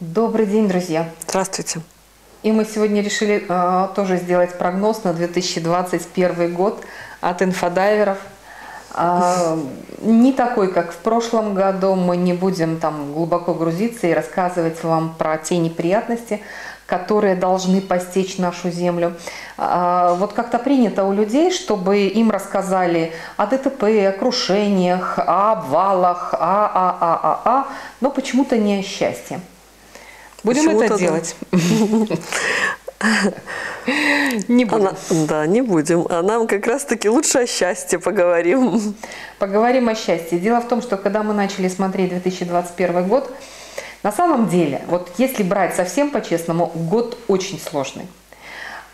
Добрый день, друзья! Здравствуйте! И мы сегодня решили тоже сделать прогноз на 2021 год от инфодайверов. Не такой, как в прошлом году. Мы не будем там глубоко грузиться и рассказывать вам про те неприятности, которые должны постичь нашу землю. Вот как-то принято у людей, чтобы им рассказали о ДТП, о крушениях, о обвалах, но почему-то не о счастье. Будем это делать? Не будем. Да, не будем. А нам как раз-таки лучше о счастье поговорим. Поговорим о счастье. Дело в том, что когда мы начали смотреть 2021 год, на самом деле, вот если брать совсем по-честному, год очень сложный.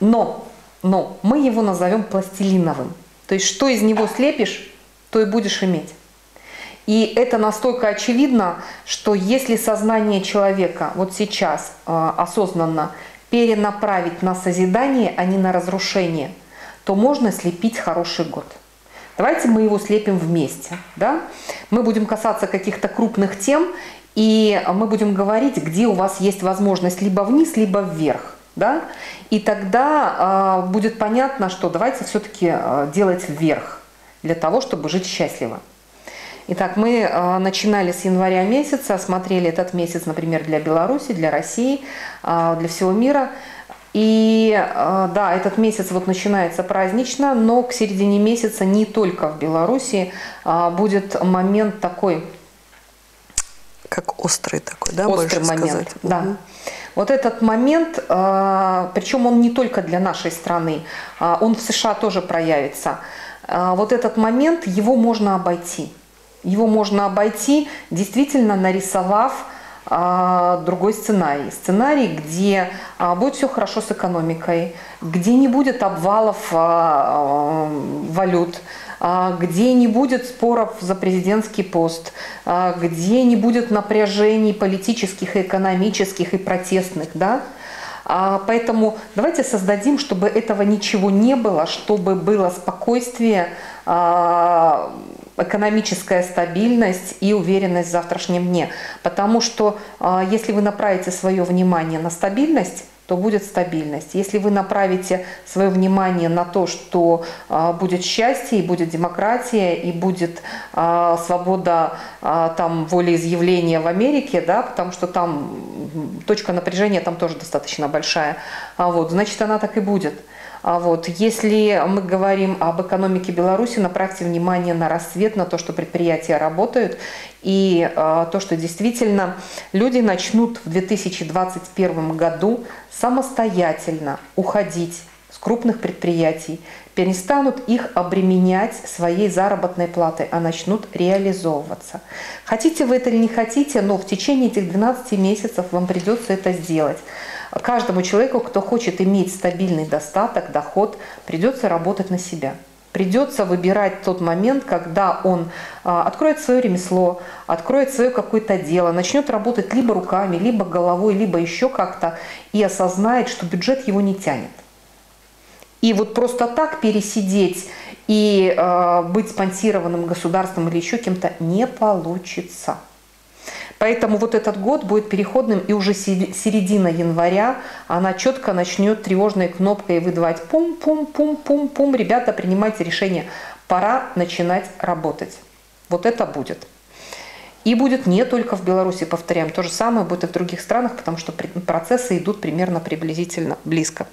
Но мы его назовем пластилиновым. То есть что из него слепишь, то и будешь иметь. И это настолько очевидно, что если сознание человека вот сейчас осознанно перенаправить на созидание, а не на разрушение, то можно слепить хороший год. Давайте мы его слепим вместе, да? Мы будем касаться каких-то крупных тем, и мы будем говорить, где у вас есть возможность либо вниз, либо вверх, да? И тогда будет понятно, что давайте все-таки делать вверх, для того, чтобы жить счастливо. Итак, мы начинали с января месяца, смотрели этот месяц, например, для Беларуси, для России, для всего мира. И да, этот месяц вот начинается празднично, но к середине месяца не только в Беларуси будет момент такой. Как острый такой, да? Острый момент, да. Угу. Вот этот момент, причем он не только для нашей страны, он в США тоже проявится. Вот этот момент, его можно обойти. Его можно обойти, действительно нарисовав другой сценарий. Сценарий, где будет все хорошо с экономикой, где не будет обвалов валют, где не будет споров за президентский пост, где не будет напряжений политических, экономических и протестных, да? Поэтому давайте создадим, чтобы этого ничего не было, чтобы было спокойствие, экономическая стабильность и уверенность в завтрашнем дне. Потому что если вы направите свое внимание на стабильность, то будет стабильность. Если вы направите свое внимание на то, что будет счастье, и будет демократия, и будет свобода там, волеизъявления в Америке, да, потому что там точка напряжения там тоже достаточно большая, вот, значит, она так и будет. Вот. Если мы говорим об экономике Беларуси, направьте внимание на расцвет, на то, что предприятия работают, и то, что действительно люди начнут в 2021 году самостоятельно уходить с крупных предприятий, перестанут их обременять своей заработной платой, а начнут реализовываться. Хотите вы это или не хотите, но в течение этих 12 месяцев вам придется это сделать. Каждому человеку, кто хочет иметь стабильный достаток, доход, придется работать на себя. Придется выбирать тот момент, когда он откроет свое ремесло, откроет свое какое-то дело, начнет работать либо руками, либо головой, либо еще как-то, и осознает, что бюджет его не тянет. И вот просто так пересидеть и быть спонсированным государством или еще кем-то не получится. Поэтому вот этот год будет переходным, и уже середина января она четко начнет тревожной кнопкой выдавать пум-пум-пум-пум-пум. Ребята, принимайте решение, пора начинать работать. Вот это будет. И будет не только в Беларуси, повторяем, то же самое будет и в других странах, потому что процессы идут примерно приблизительно близко.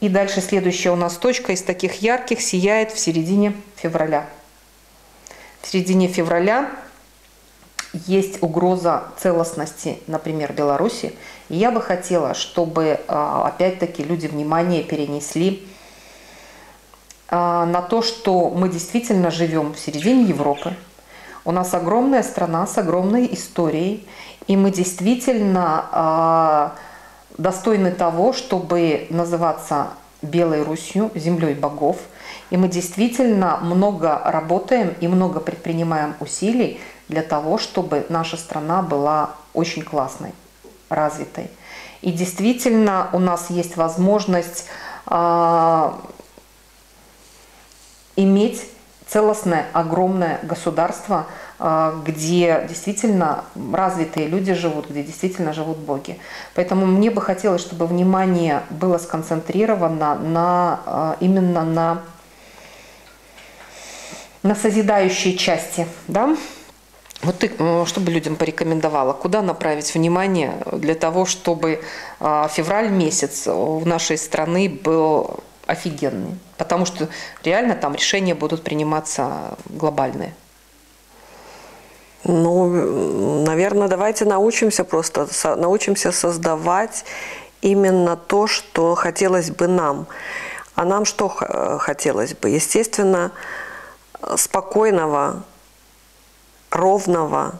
И дальше следующая у нас точка из таких ярких сияет в середине февраля. В середине февраля есть угроза целостности, например, Беларуси. И я бы хотела, чтобы, опять-таки, люди внимание перенесли на то, что мы действительно живем в середине Европы. У нас огромная страна с огромной историей, и мы действительно достойны того, чтобы называться Белой Русью, землей богов. И мы действительно много работаем и много предпринимаем усилий для того, чтобы наша страна была очень классной, развитой. И действительно у нас есть возможность иметь целостное, огромное государство, где действительно развитые люди живут, где действительно живут боги. Поэтому мне бы хотелось, чтобы внимание было сконцентрировано на, именно на созидающей части, да? Вот ты, что бы людям порекомендовала, куда направить внимание для того, чтобы февраль месяц у нашей страны был офигенный? Потому что реально там решения будут приниматься глобальные. Ну, наверное, давайте научимся просто, научимся создавать именно то, что хотелось бы нам. А нам что хотелось бы? Естественно, спокойного, ровного,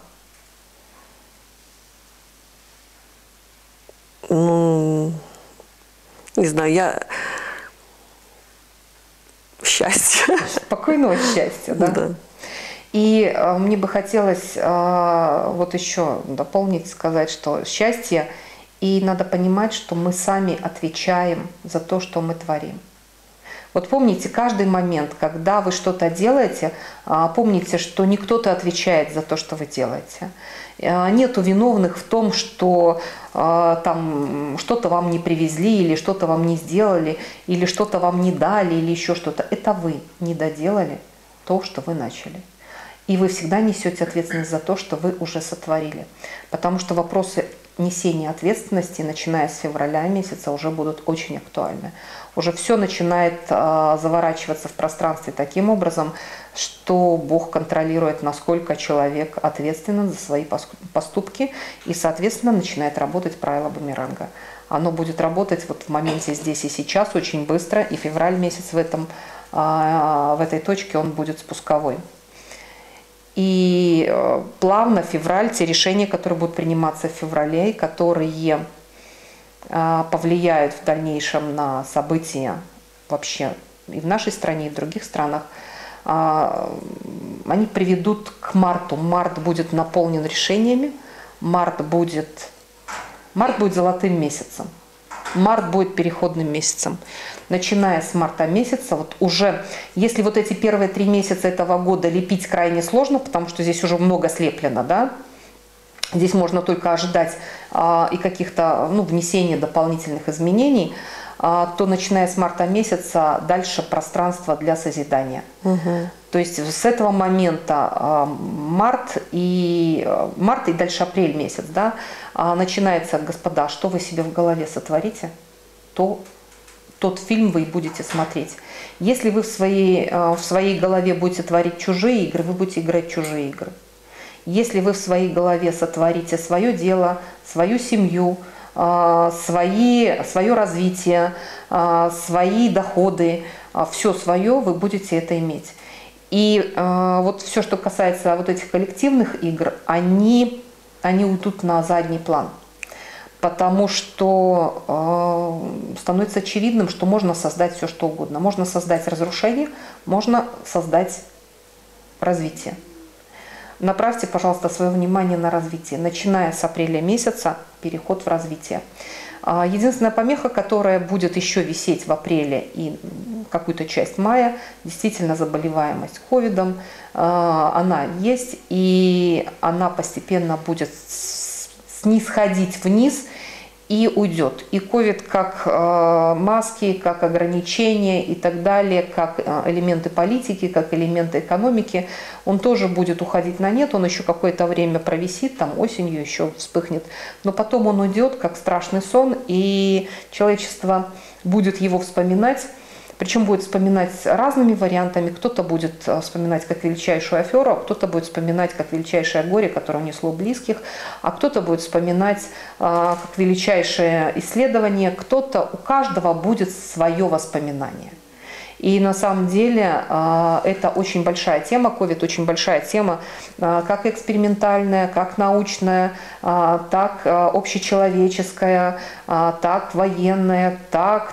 ну, не знаю, счастья. Спокойного счастья, да? Да. И мне бы хотелось вот еще дополнить, сказать, что счастье, и надо понимать, что мы сами отвечаем за то, что мы творим. Вот помните, каждый момент, когда вы что-то делаете, помните, что не кто-то отвечает за то, что вы делаете. Нету виновных в том, что там что-то вам не привезли, или что-то вам не сделали, или что-то вам не дали, или еще что-то. Это вы не доделали то, что вы начали. И вы всегда несете ответственность за то, что вы уже сотворили. Потому что вопросы несения ответственности, начиная с февраля месяца, уже будут очень актуальны. Уже все начинает заворачиваться в пространстве таким образом, что Бог контролирует, насколько человек ответственен за свои поступки, и, соответственно, начинает работать правило бумеранга. Оно будет работать вот в моменте здесь и сейчас очень быстро, и февраль месяц в этой точке он будет спусковой. И плавно февраль, те решения, которые будут приниматься в феврале, которые повлияют в дальнейшем на события вообще и в нашей стране, и в других странах, они приведут к марту. Март будет наполнен решениями, март будет золотым месяцем. Март будет переходным месяцем. Начиная с марта месяца, вот уже, если вот эти первые 3 месяца этого года лепить крайне сложно, потому что здесь уже много слеплено, да, здесь можно только ожидать и каких-то, ну, внесения дополнительных изменений, то начиная с марта месяца дальше пространство для созидания. Угу. То есть с этого момента март и дальше апрель месяц, да, начинается, господа, что вы себе в голове сотворите, то тот фильм вы и будете смотреть. Если вы в своей голове будете творить чужие игры, вы будете играть чужие игры. Если вы в своей голове сотворите свое дело, свою семью, свое развитие, свои доходы, все свое, вы будете это иметь. И вот все, что касается вот этих коллективных игр, они уйдут на задний план, потому что становится очевидным, что можно создать все, что угодно. Можно создать разрушение, можно создать развитие. Направьте, пожалуйста, свое внимание на развитие. Начиная с апреля месяца, переход в развитие. Единственная помеха, которая будет еще висеть в апреле и какую-то часть мая, действительно заболеваемость ковидом, она есть, и она постепенно будет снисходить вниз и уйдет. И ковид как маски, как ограничения и так далее, как элементы политики, как элементы экономики, он тоже будет уходить на нет, он еще какое-то время провисит, там осенью еще вспыхнет. Но потом он уйдет, как страшный сон, и человечество будет его вспоминать. Причем будет вспоминать разными вариантами. Кто-то будет вспоминать как величайшую аферу, кто-то будет вспоминать как величайшее горе, которое унесло близких, а кто-то будет вспоминать как величайшее исследование. Кто-то, у каждого будет свое воспоминание. И на самом деле это очень большая тема, ковид очень большая тема, как экспериментальная, как научная, так общечеловеческая, так военная, так.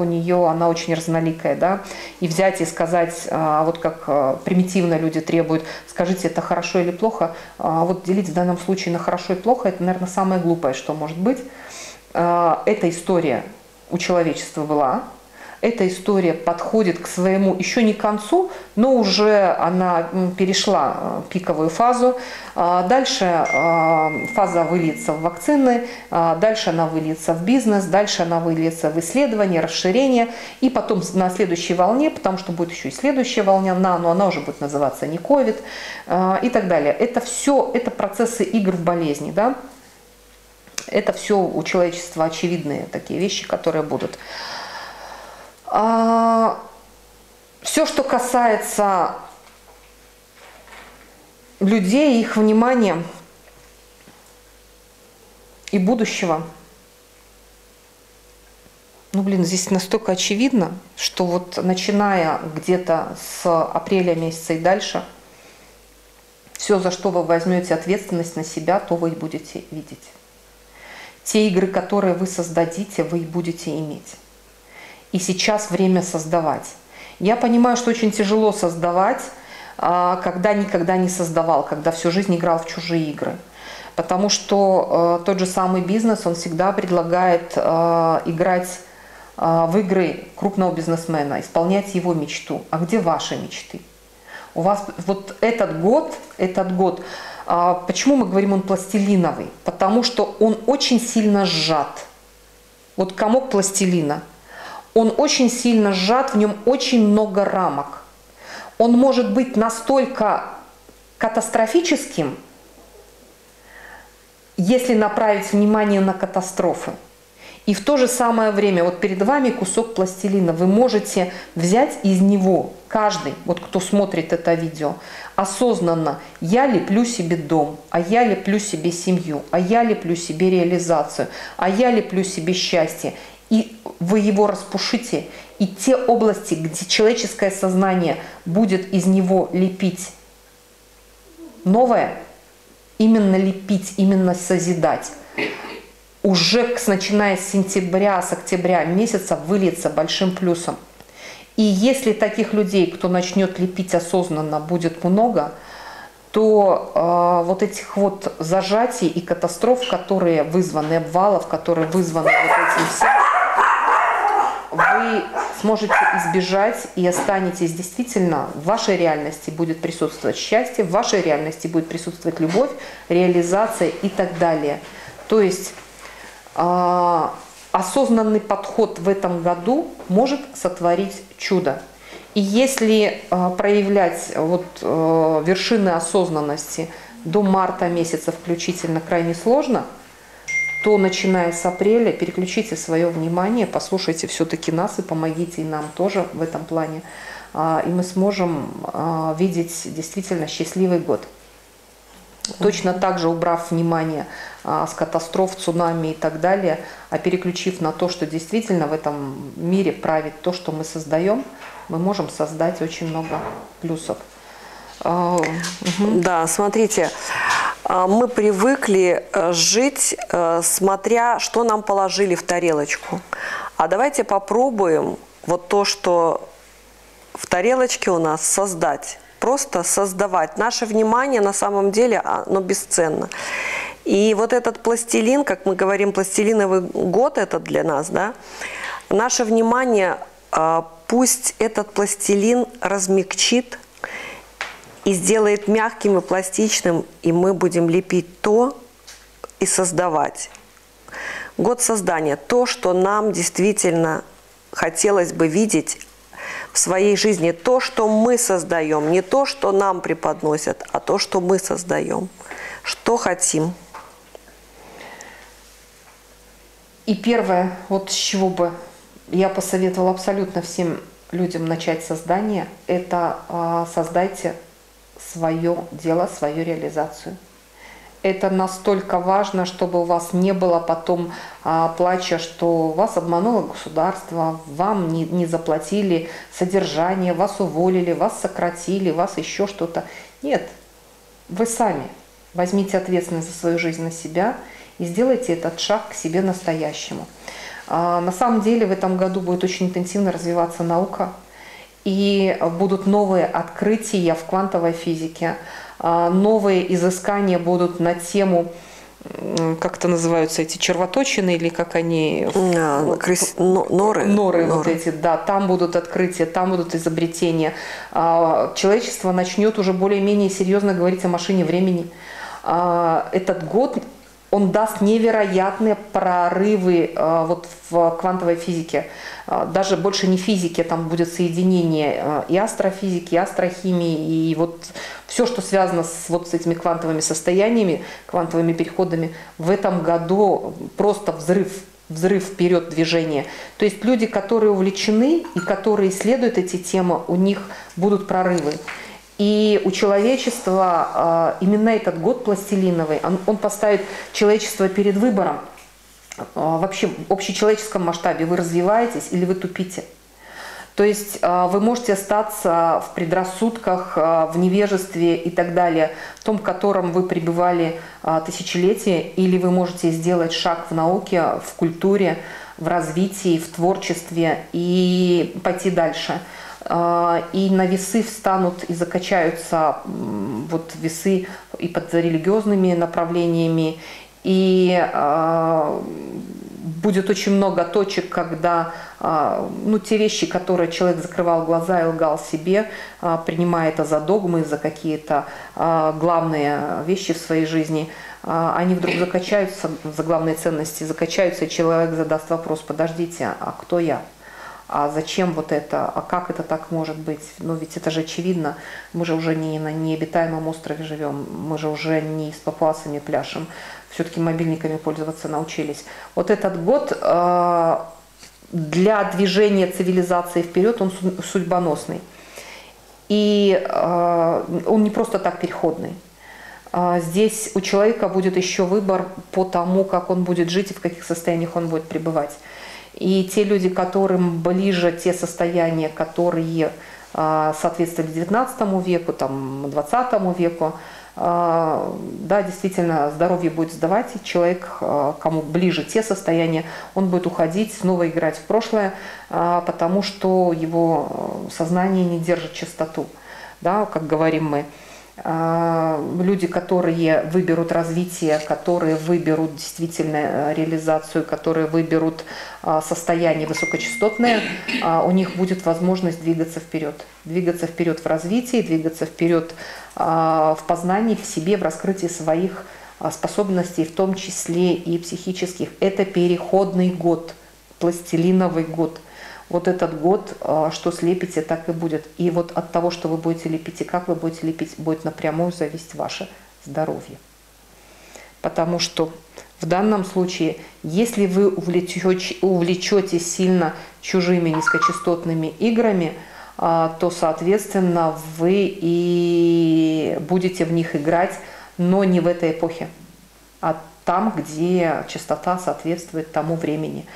У нее она очень разноликая, да. И взять и сказать, вот как примитивно люди требуют, скажите, это хорошо или плохо, вот делить в данном случае на хорошо и плохо, это, наверное, самое глупое, что может быть. Эта история у человечества была. эта история подходит к своему еще не концу, но уже она перешла пиковую фазу. Дальше фаза выльется в вакцины, дальше она выльется в бизнес, дальше она выльется в исследование, расширение. И потом на следующей волне, потому что будет еще и следующая волна, но она уже будет называться не COVID и так далее. Это все, это процессы игр в болезни, да? Это все у человечества очевидные такие вещи, которые будут. Все, что касается людей, их внимания и будущего, ну, блин, здесь настолько очевидно, что вот начиная где-то с апреля месяца и дальше, все, за что вы возьмете ответственность на себя, то вы будете видеть. Те игры, которые вы создадите, вы будете иметь. И сейчас время создавать. Я понимаю, что очень тяжело создавать, когда никогда не создавал, когда всю жизнь играл в чужие игры. Потому что тот же самый бизнес, он всегда предлагает играть в игры крупного бизнесмена, исполнять его мечту. А где ваши мечты? У вас вот этот год... Почему мы говорим, он пластилиновый? Потому что он очень сильно сжат. Вот комок пластилина. Он очень сильно сжат, в нем очень много рамок. Он может быть настолько катастрофическим, если направить внимание на катастрофы. И в то же самое время, вот перед вами кусок пластилина, вы можете взять из него, каждый, вот кто смотрит это видео, осознанно, я леплю себе дом, а я леплю себе семью, а я леплю себе реализацию, а я леплю себе счастье. И вы его распушите, и те области, где человеческое сознание будет из него лепить новое, именно лепить, именно созидать. Уже начиная с сентября, с октября месяца выльется большим плюсом. И если таких людей, кто начнет лепить осознанно, будет много, то вот этих вот зажатий и катастроф, которые вызваны, обвалов, которые вызваны вот этим всем, вы сможете избежать и останетесь действительно, в вашей реальности будет присутствовать счастье, в вашей реальности будет присутствовать любовь, реализация и так далее. То есть осознанный подход в этом году может сотворить чудо. И если проявлять вот вершины осознанности до марта месяца включительно крайне сложно, то начиная с апреля переключите свое внимание, послушайте все-таки нас и помогите и нам тоже в этом плане. И мы сможем видеть действительно счастливый год. Точно так же, убрав внимание с катастроф, цунами и так далее, а переключив на то, что действительно в этом мире правит то, что мы создаем, мы можем создать очень много плюсов. Да, смотрите, мы привыкли жить, смотря, что нам положили в тарелочку. А давайте попробуем вот то, что в тарелочке у нас, создать. Просто создавать. Наше внимание на самом деле, оно бесценно. И вот этот пластилин, как мы говорим, пластилиновый год этот для нас, да, наше внимание, пусть этот пластилин размягчит и сделает мягким и пластичным, и мы будем лепить то и создавать. Год создания. То, что нам действительно хотелось бы видеть в своей жизни, то, что мы создаем, не то, что нам преподносят, а то, что мы создаем, что хотим. И первое, вот с чего бы я посоветовала абсолютно всем людям начать создание, это создайте свое дело, свою реализацию. Это настолько важно, чтобы у вас не было потом плача, что вас обмануло государство, вам не заплатили содержание, вас уволили, вас сократили, вас еще что-то. Нет, вы сами возьмите ответственность за свою жизнь на себя и сделайте этот шаг к себе настоящему. На самом деле в этом году будет очень интенсивно развиваться наука, и будут новые открытия в квантовой физике. Новые изыскания будут на тему как-то называются эти червоточины, или как они... Норы. Вот эти, да. Там будут открытия, там будут изобретения. Человечество начнет уже более-менее серьезно говорить о машине времени. Этот год, он даст невероятные прорывы вот в квантовой физике. Даже больше не физике, там будет соединение и астрофизики, и астрохимии, и вот все, что связано с этими квантовыми состояниями, квантовыми переходами. В этом году просто взрыв вперед движения. То есть люди, которые увлечены и которые исследуют эти темы, у них будут прорывы. И у человечества именно этот год пластилиновый, он поставит человечество перед выбором. Вообще в общечеловеческом масштабе вы развиваетесь или вы тупите. То есть вы можете остаться в предрассудках, в невежестве и так далее, в том, в котором вы пребывали тысячелетия, или вы можете сделать шаг в науке, в культуре, в развитии, в творчестве и пойти дальше. И на весы встанут и закачаются вот весы и под религиозными направлениями. И будет очень много точек, когда те вещи, которые человек закрывал глаза и лгал себе, принимая это за догмы, за какие-то главные вещи в своей жизни, они вдруг закачаются, за главные ценности закачаются, и человек задаст вопрос: подождите, а кто я? А зачем вот это? А как это так может быть? Ну ведь это же очевидно. Мы же уже не на необитаемом острове живем. Мы же уже не с папуасами пляшем. Все-таки мобильниками пользоваться научились. Вот этот год для движения цивилизации вперед, он судьбоносный. И он не просто так переходный. Здесь у человека будет еще выбор по тому, как он будет жить и в каких состояниях он будет пребывать. И те люди, которым ближе те состояния, которые соответствовали 19 веку, там, 20 веку, да, действительно, здоровье будет сдавать, и человек, кому ближе те состояния, он будет уходить, снова играть в прошлое, потому что его сознание не держит чистоту, да, как говорим мы. Люди, которые выберут развитие, которые выберут действительно реализацию, которые выберут состояние высокочастотное, у них будет возможность двигаться вперед в развитии, двигаться вперед в познании, в себе, в раскрытии своих способностей, в том числе и психических. Это переходный год, пластилиновый год. Вот этот год, что слепите, так и будет. И вот от того, что вы будете лепить и как вы будете лепить, будет напрямую зависеть ваше здоровье. Потому что в данном случае, если вы увлечетесь сильно чужими низкочастотными играми, то, соответственно, вы и будете в них играть, но не в этой эпохе, а там, где частота соответствует тому времени.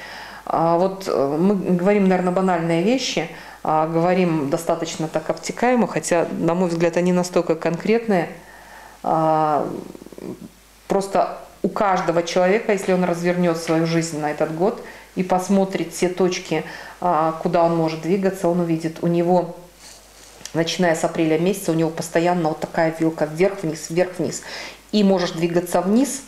Вот мы говорим, наверное, банальные вещи, говорим достаточно так обтекаемо, хотя, на мой взгляд, они настолько конкретные. Просто у каждого человека, если он развернет свою жизнь на этот год и посмотрит те точки, куда он может двигаться, он увидит, у него, начиная с апреля месяца, у него постоянно вот такая вилка вверх-вниз, вверх-вниз. И можешь двигаться вниз,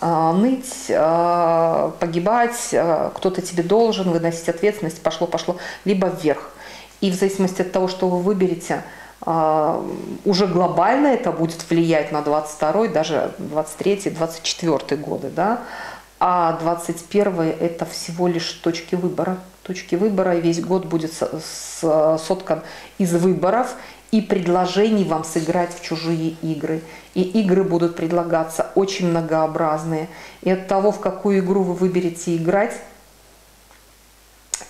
ныть, погибать, кто-то тебе должен, выносить ответственность, пошло-пошло, либо вверх. И в зависимости от того, что вы выберете, уже глобально это будет влиять на 22-й, даже 23-й, 24-й годы, да? А 21-й – это всего лишь точки выбора. Точки выбора, и весь год будет соткан из выборов и предложений вам сыграть в чужие игры. И игры будут предлагаться очень многообразные. И от того, в какую игру вы выберете играть,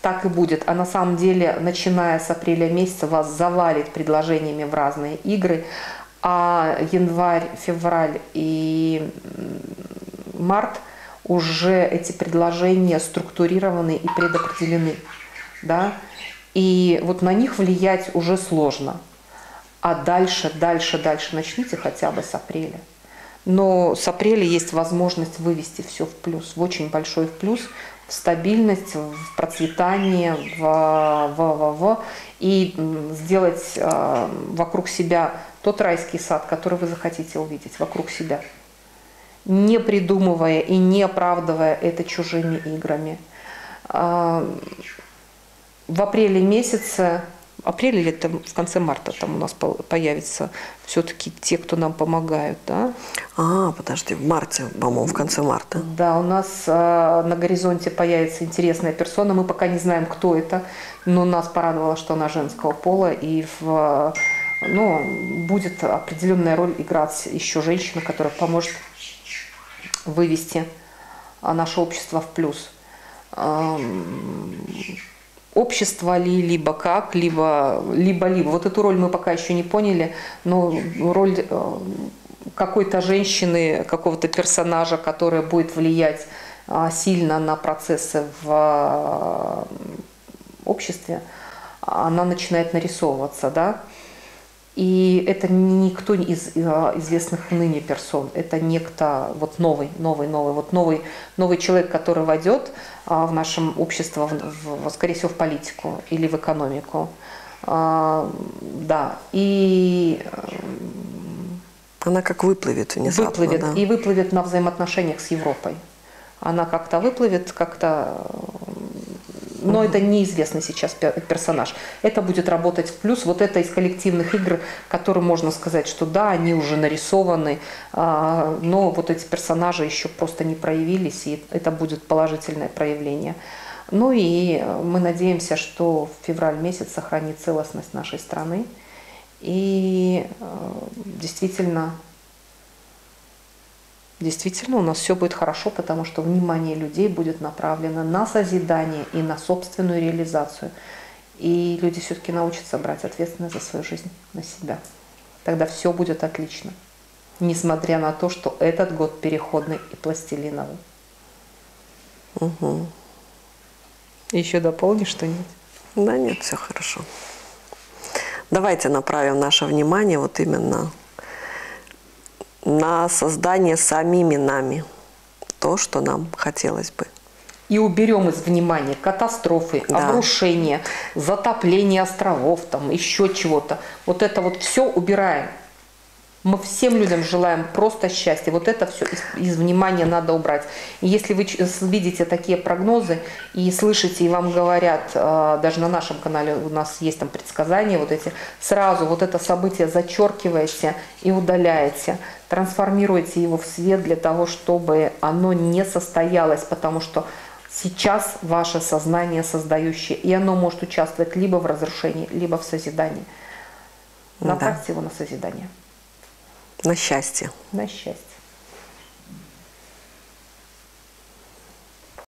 так и будет. А на самом деле, начиная с апреля месяца, вас завалит предложениями в разные игры. А январь, февраль и март уже эти предложения структурированы и предопределены. Да? И вот на них влиять уже сложно. А дальше начните хотя бы с апреля. Но с апреля есть возможность вывести все в плюс, в очень большой плюс, в стабильность, в процветание, и сделать вокруг себя тот райский сад, который вы захотите увидеть вокруг себя. не придумывая и не оправдывая это чужими играми. В апреле месяце, апреле или там, в конце марта там у нас появится все-таки те, кто нам помогают. Да? Подожди, в марте, по-моему, в конце марта. Да, у нас на горизонте появится интересная персона. Мы пока не знаем, кто это, но нас порадовало, что она женского пола. И будет определенная роль играть еще женщина, которая поможет вывести наше общество в плюс. Общество ли, либо как, либо. Вот эту роль мы пока еще не поняли, но роль какой-то женщины, какого-то персонажа, которая будет влиять сильно на процессы в обществе, она начинает нарисовываться, да? И это никто из известных ныне персон, это некто вот новый человек, который войдет в наше общество, скорее всего, в политику или в экономику. Да, и она как выплывет внезапно. Выплывет, да. И выплывет на взаимоотношениях с Европой. Она как-то выплывет, как-то... Но это неизвестный сейчас персонаж. Это будет работать в плюс. Вот это из коллективных игр, которые можно сказать, что да, они уже нарисованы, но вот эти персонажи еще просто не проявились, и это будет положительное проявление. Ну и мы надеемся, что февраль месяц сохранит целостность нашей страны. И действительно, у нас все будет хорошо, потому что внимание людей будет направлено на созидание и на собственную реализацию. И люди все-таки научатся брать ответственность за свою жизнь на себя. Тогда все будет отлично, несмотря на то, что этот год переходный и пластилиновый. Угу. Еще дополнишь что-нибудь? Да нет, все хорошо. Давайте направим наше внимание вот именно на создание самими нами то, что нам хотелось бы. И уберем из внимания катастрофы, да, обрушения, затопление островов, там еще чего-то. Вот это вот все убираем. Мы всем людям желаем просто счастья. Вот это все из внимания надо убрать. И если вы видите такие прогнозы и слышите, и вам говорят, даже на нашем канале у нас есть там предсказания, вот эти, сразу вот это событие зачеркиваете и удаляете, трансформируете его в свет для того, чтобы оно не состоялось, потому что сейчас ваше сознание создающее, и оно может участвовать либо в разрушении, либо в созидании. Направьте его на созидание. На счастье. На счастье.